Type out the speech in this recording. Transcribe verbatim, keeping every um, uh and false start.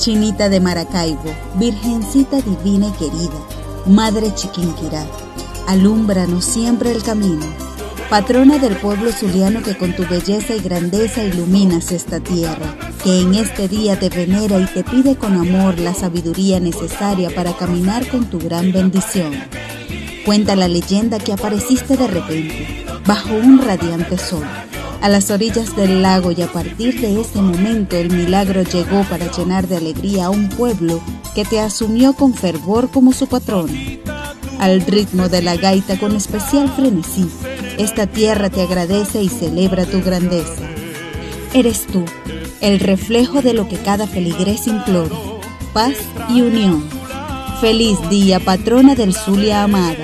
Chinita de Maracaibo, Virgencita divina y querida, Madre Chiquinquirá, alúmbranos siempre el camino. Patrona del pueblo zuliano que con tu belleza y grandeza iluminas esta tierra, que en este día te venera y te pide con amor la sabiduría necesaria para caminar con tu gran bendición. Cuenta la leyenda que apareciste de repente, bajo un radiante sol, a las orillas del lago, y a partir de ese momento el milagro llegó para llenar de alegría a un pueblo que te asumió con fervor como su patrona. Al ritmo de la gaita con especial frenesí, esta tierra te agradece y celebra tu grandeza. Eres tú, el reflejo de lo que cada feligrés implora, paz y unión. Feliz día, patrona del Zulia amada.